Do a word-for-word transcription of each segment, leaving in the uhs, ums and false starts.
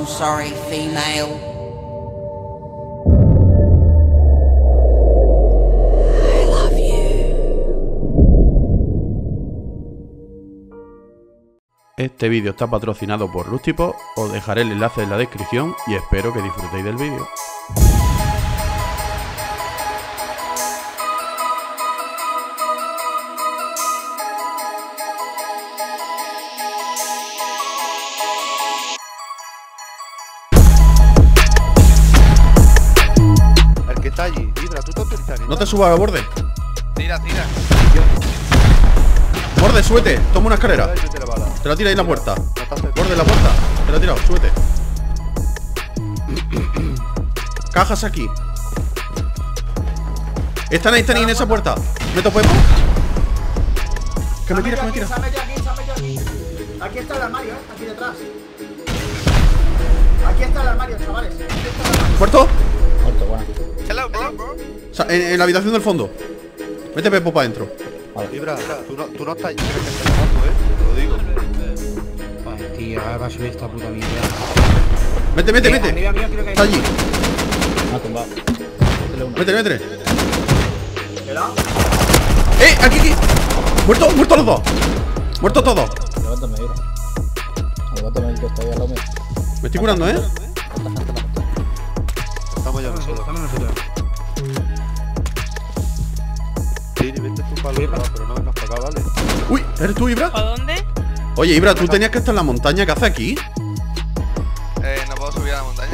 I'm sorry, female. Este vídeo está patrocinado por Rustypot, os dejaré el enlace en la descripción y espero que disfrutéis del vídeo. El que está allí, Hidra, tú te autorizas. No te subas al borde. Tira, tira. Borde, súbete, toma una escalera. Te la tira ahí en la puerta. Borde en la puerta. Te la he tirado, súbete. Cajas aquí. Están ahí, están ahí en esa puerta. ¿Me topo? Que me tiras, que me tiras. Aquí está el armario, eh. Aquí detrás. Aquí está el armario, chavales. ¿Muerto? Muerto, bueno. Hello, bro. En la habitación del fondo. Mete Pepo para adentro. Libra, tú no, tú no estás allí, pero que estás abajo, eh. Te lo digo. Ay, tío, ahora va a subir esta puta mierda. Mete, mete, mete. Mira, mira, mira, está allí. Me ha tumbado. Mete, mete. ¡Eh! Aquí, aquí. Muerto, muerto los dos. Muerto todos. Levántame, Libra. Levántame el que está ahí al lado. Me estoy curando, eh. Estamos ya nosotros. Estamos nosotros. Palo, pero no vengas para acá, ¿vale? Uy, ¿eres tú, Ibra? ¿A dónde? Oye, Ibra, ¿tú tenías que estar en la montaña? ¿Qué haces aquí? Eh, no puedo subir a la montaña.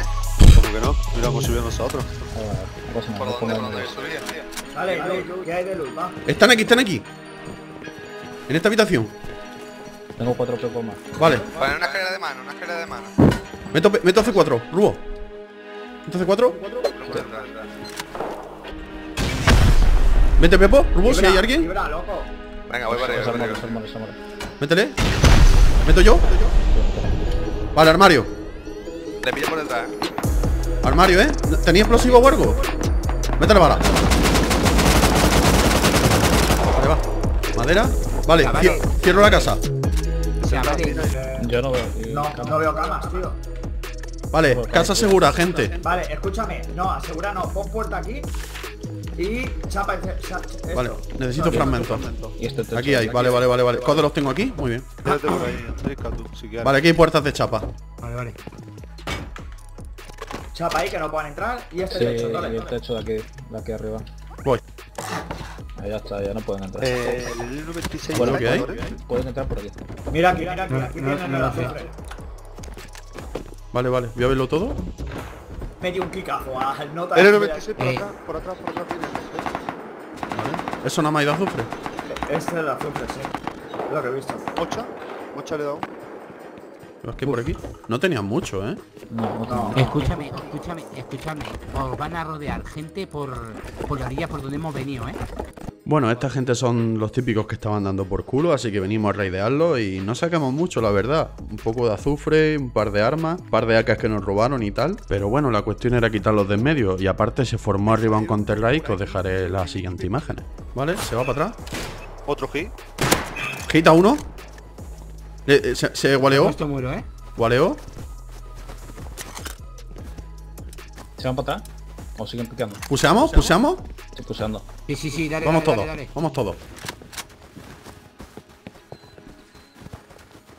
¿Cómo que no? Mira cómo subimos nosotros. Ah, ¿Por dónde? ¿Por dónde subías, tío? Dale, dale, ¿qué hay de luz? Va. Están aquí, están aquí. En esta habitación. Tengo cuatro pepos más. Vale. Vale, una escalera de mano, una escalera de mano. Meto, meto C cuatro, Rubo. ¿Meto C cuatro? Vete, Pepo, Rubo, si hay alguien. Libra, loco. Venga, voy para arriba. Métele. ¿Meto yo? Vale, armario. Le pillo por detrás, eh. Armario, eh. ¿Tenía explosivo o algo? Mete la bala. Vale, va. Madera. Vale, cierro la casa. Yo no veo. No, no veo camas, tío. Vale, casa segura, gente. Vale, escúchame. No, asegura no. Pon puerta aquí. Y chapa, chapa, chapa. Vale, necesito fragmentos. Aquí hay, vale, vale, vale, vale. ¿Cuándo los tengo aquí? Muy bien. Vale, aquí hay puertas de chapa. Vale, vale. Chapa ahí que no puedan entrar. Y este sí, techo, dale, y el techo de aquí, de aquí arriba. Voy. Ahí ya está, ya no pueden entrar. Eh, el veintiséis. Bueno, ¿qué hay? Pueden entrar por aquí. Mira aquí, mira aquí, aquí tienen el azufre. Vale, vale, voy a verlo todo. Me dio un kikazo al nota. L noventa y seis por atrás, por atrás, por atrás tienes. Vale. ¿Eso nada más ha ido azufre? Este es el azufre, sí. Es lo que he visto. ¿Ocha? ¿Ocha le he dado? Es que por aquí no tenían mucho, ¿eh? No, no. Escúchame, escúchame, escúchame. Os van a rodear gente por, por la orilla por donde hemos venido, ¿eh? Bueno, esta gente son los típicos que estaban dando por culo, así que venimos a raidearlo y no sacamos mucho, la verdad. Un poco de azufre, un par de armas, un par de A Ks que nos robaron y tal. Pero bueno, la cuestión era quitarlos de en medio y aparte se formó arriba un counter-raid que os dejaré las siguientes imágenes. Vale, se va para atrás. Otro hit. Hit a uno. Eh, eh, se, se gualeó. Muero, ¿eh? Gualeó. Se van para atrás. ¿O siguen picando? ¿Puseamos? ¿Puseamos? Estoy puseando. Sí, sí, sí, dale, vamos todos, vamos todos.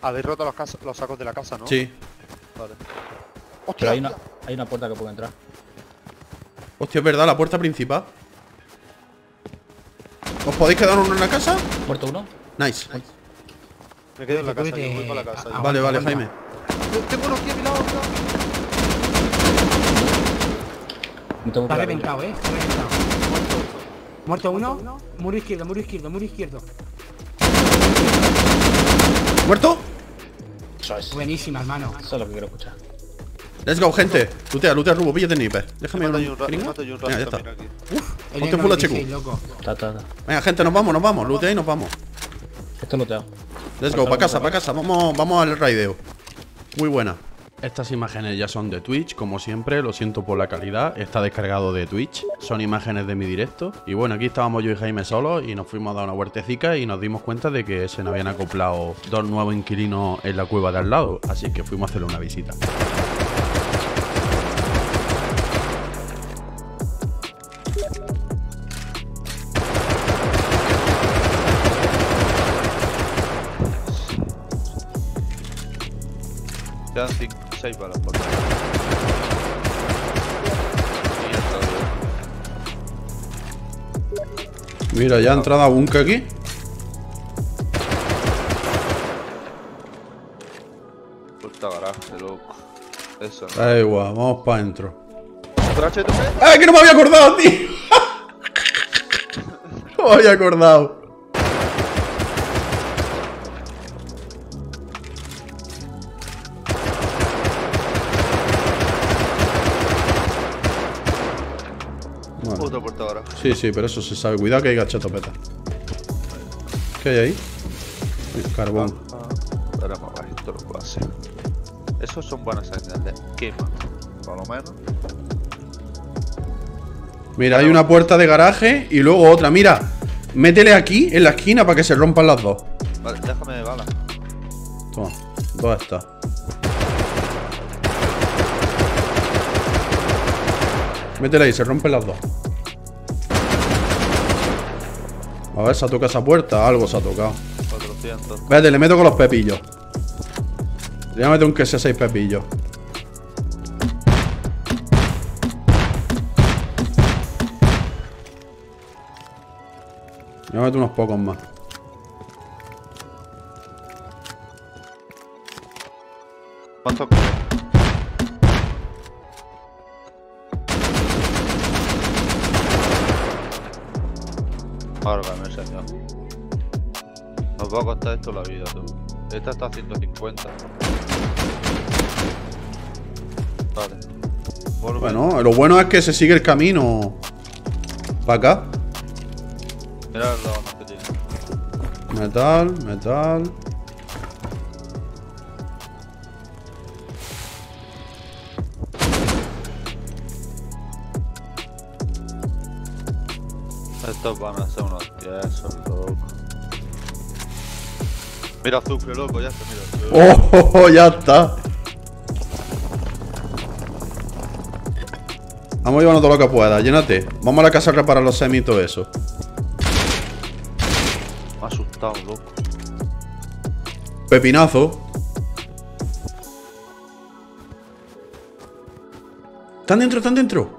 Habéis roto los, casas, los sacos de la casa, ¿no? Sí. Vale. Hostia, pero hay una, hay una puerta que puede entrar. Hostia, es verdad, la puerta principal. ¿Os podéis quedar uno en la casa? Muerto uno. Nice. nice. Me quedo en la casa, yo voy para la casa. Vale, vale, Jaime. Tengo uno aquí a mi lado, ¿no? Está reventado, eh. Está reventado. Muerto uno. Muro izquierdo, muro izquierdo, muro izquierdo. ¿Muerto? Buenísima, hermano. Eso es lo que quiero escuchar. Let's go, gente. Lutea, lutea, Rubo, píllate nipe. Déjame un rato. Venga, ya está. Uf, ponte full H Q. Venga, gente, nos vamos, nos vamos. Lutea y nos vamos. Esto es looteado. Let's go, para casa, para casa. Vamos, vamos al raideo. Muy buena. Estas imágenes ya son de Twitch, como siempre, lo siento por la calidad, está descargado de Twitch, son imágenes de mi directo. Y bueno, aquí estábamos yo y Jaime solos y nos fuimos a dar una huertecica y nos dimos cuenta de que se nos habían acoplado dos nuevos inquilinos en la cueva de al lado, así que fuimos a hacerle una visita. quedan cinco, seis balas por acá. Mira, ya ha entrado a Bunka aquí. Puta garaje, loco. Eso no. Da igual, vamos para adentro. ¡Eh, que no me había acordado, tío! No me había acordado. Otra puerta ahora. Sí, sí, pero eso se sabe. Cuidado que hay gachatopeta. ¿Qué hay ahí? El carbón. Ahora para bajito lo puedo hacer. Esos son buenas señales. Quema, por lo menos. Mira, hay una puerta de garaje y luego otra. Mira, métele aquí en la esquina para que se rompan las dos. Vale, déjame de bala. Toma, dos estas. Métele ahí, se rompen las dos. A ver, se ha tocado esa puerta. Algo se ha tocado. cuatrocientos. Espérate, le meto con los pepillos. Le voy a meter un que sea seis pepillos. Le voy a meter unos pocos más. ¿Cuántos? Ahora me he enseñado. Nos va a costar esto la vida, tú. Esta está a ciento cincuenta. Vale. Volve. Bueno, lo bueno es que se sigue el camino para acá. Mira las armas que tiene. Metal, metal. Estos van a ser unos tiesos, loco. Mira azufre, loco, ya está, mira. Oh, oh, oh, ya está. Vamos llevando todo lo que pueda, llénate. Vamos a la casa a reparar los semis y todo eso. Me ha asustado, loco. Pepinazo. Están dentro, están dentro.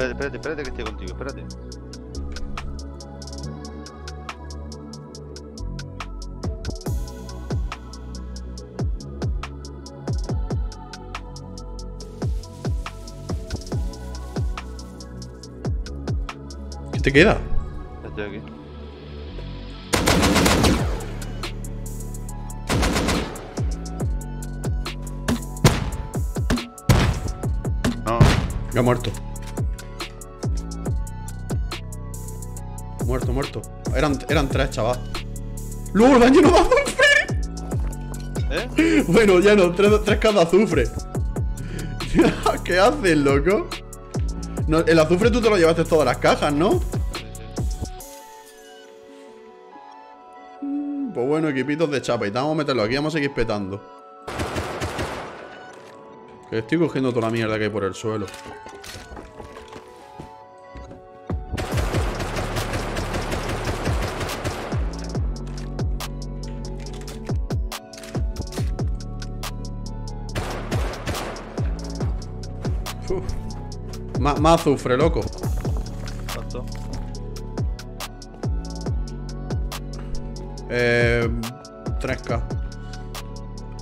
Espérate, espérate, espérate que esté contigo, espérate. ¿Qué te queda? Estoy aquí. No. Ya muerto. Muerto, muerto. Eran, eran tres, chaval. ¡Luego el daño no da azufre! ¿Eh? Bueno, ya no, tres, tres cada azufre. ¿Qué haces, loco? No, el azufre tú te lo llevaste todas las cajas, ¿no? Mm, pues bueno, equipitos de chapa. Y vamos a meterlo aquí, vamos a seguir petando. Que estoy cogiendo toda la mierda que hay por el suelo. Más, más azufre, loco. ¿Cuánto? Eh... tres K.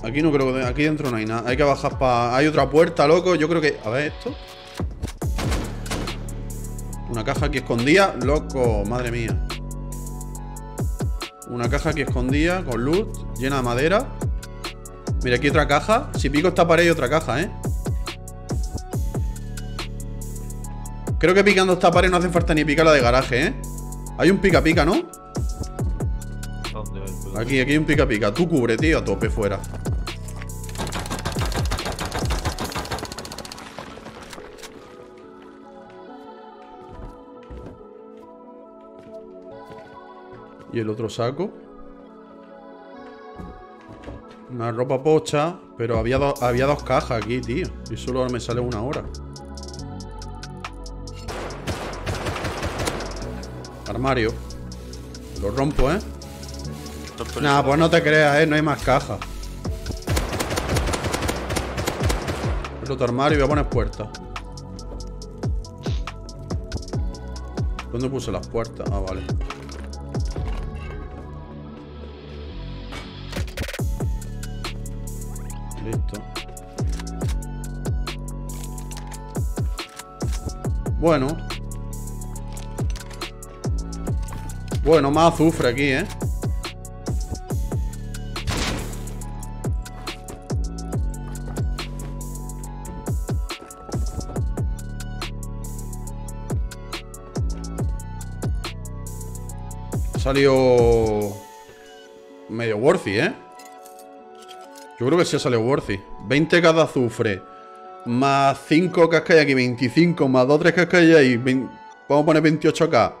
Aquí no creo que... Aquí dentro no hay nada. Hay que bajar para... Hay otra puerta, loco. Yo creo que... A ver, esto. Una caja aquí escondida. Loco, madre mía. Una caja aquí escondida, con luz, llena de madera. Mira, aquí otra caja. Si pico esta pared hay otra caja, ¿eh? Creo que picando esta pared no hace falta ni picar la de garaje, ¿eh? Hay un pica-pica, ¿no? Aquí, aquí hay un pica-pica. Tú cubre, tío, a tope fuera. Y el otro saco. Una ropa pocha. Pero había, do había dos cajas aquí, tío. Y solo me sale una ahora. Armario. Lo rompo, ¿eh? Nah, pues no te creas, ¿eh? No hay más cajas. El otro armario y voy a poner puertas. ¿Dónde puse las puertas? Ah, vale. Listo. Bueno. Bueno, más azufre aquí, ¿eh? Ha salido medio worthy, ¿eh? Yo creo que sí ha salido worthy. veinte K de azufre. Más cinco K que hay aquí. veinticinco. Más dos tres K que hay ahí. veinte... Vamos a poner veintiocho K.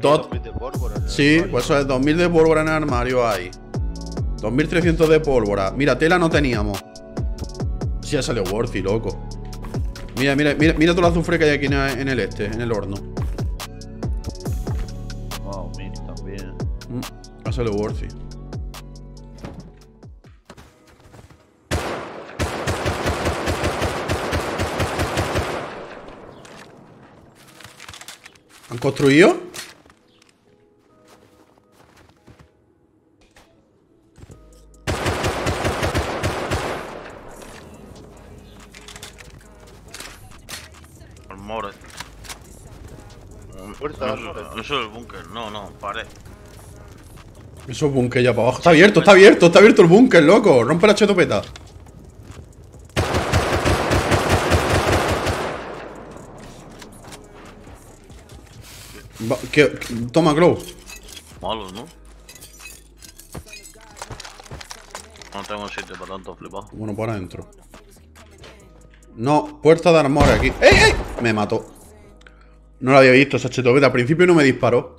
Dos... dos mil de pólvora en el sí, armario. Pues eso es. dos mil de pólvora en el armario hay. dos mil trescientos de pólvora. Mira, tela no teníamos. Sí ha salido worthy, loco. Mira, mira, mira, mira todo el azufre que hay aquí en el este, en el horno. Ha salido worthy. ¿Han construido? Armores. Puerta, no, eso es el búnker, no, no, pared. Eso es búnker ya para abajo. Está abierto, está abierto, está abierto el búnker, loco. Rompe la chetopeta. Va, que, que, toma, Glow. Malos, ¿no? No tengo sitio para tanto, flipado. Bueno, para adentro. No, puerta de armor aquí. ¡Ey, ey! Me mató. No la había visto esa chetopeta. Al principio no me disparó.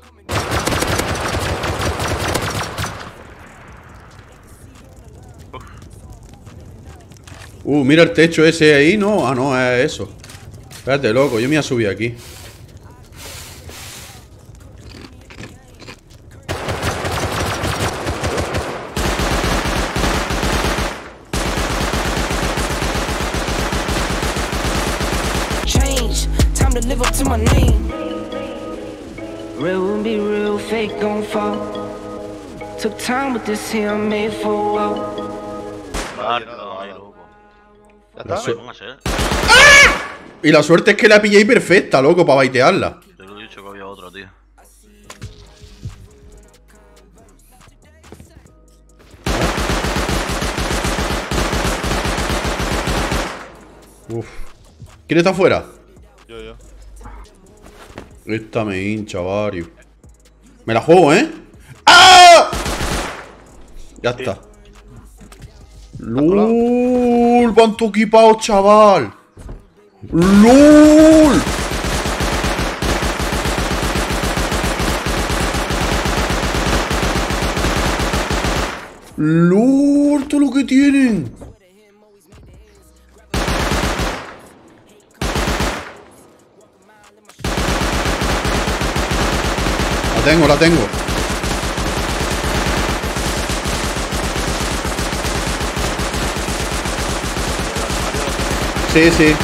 Uh, mira el techo ese ahí, ¿no? Ah, no, es eso. Espérate, loco, yo me voy a subir aquí. La su... ¡Ah! Y la suerte es que la pillé perfecta, loco, para baitearla. Te lo he dicho que había otra, tío. Uf. ¿Quién está afuera? Yo, yo. Esta me hincha, vario. Me la juego, ¿eh? ¡Ah! Ya está. Sí. ¡Lul! ¡Cuánto equipado, chaval! ¡Lul! ¡Lul! ¡Todo lo que tienen! La tengo, la tengo. Sí, sí.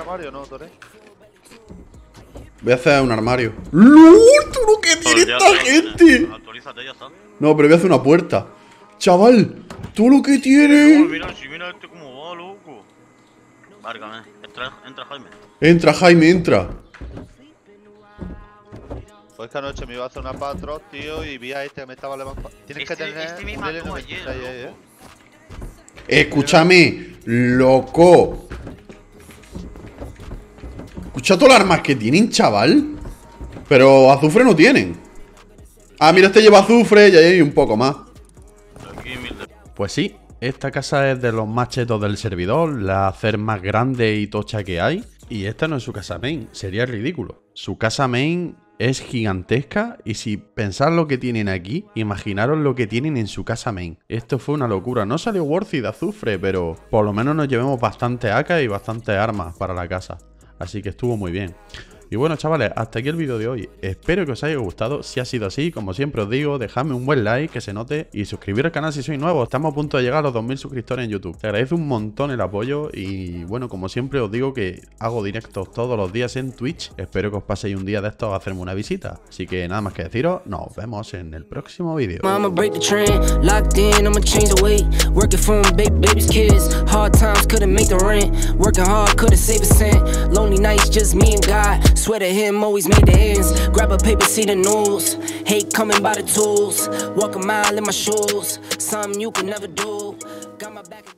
¿Armario, no, Toré? Voy a hacer un armario. ¡Lord! ¡Tú lo que tiene esta gente! Actualízate, ya está. No, pero voy a hacer una puerta. Chaval, tú lo que tienes. Mira, si mira este cómo va, loco. Várgame, entra, entra Jaime. Entra, Jaime, entra. Pues esta noche me iba a hacer una patro, tío, y vi a este que me estaba levantando. Tienes este, que tener... Este me mató ayer, loco. ¿Eh? Escúchame, loco. Escucha todas las armas que tienen, chaval. Pero azufre no tienen. Ah, mira, este lleva azufre y ahí hay un poco más. Pues sí, esta casa es de los más chetos del servidor, la hacer más grande y tocha que hay. Y esta no es su casa main, sería ridículo. Su casa main... es gigantesca. Y si pensad lo que tienen aquí, imaginaros lo que tienen en su casa main. Esto fue una locura. No salió worthy de azufre, pero por lo menos nos llevemos bastante A K y bastantes armas para la casa. Así que estuvo muy bien. Y bueno, chavales, hasta aquí el vídeo de hoy. Espero que os haya gustado. Si ha sido así, como siempre os digo, dejadme un buen like, que se note, y suscribiros al canal si sois nuevos. Estamos a punto de llegar a los dos mil suscriptores en YouTube. Te agradezco un montón el apoyo y bueno, como siempre os digo que hago directos todos los días en Twitch. Espero que os paséis un día de estos a hacerme una visita. Así que nada más que deciros, nos vemos en el próximo vídeo. Swear to him, always made the ends. Grab a paper, see the news. Hate coming by the tools. Walk a mile in my shoes. Something you could never do. Got my back.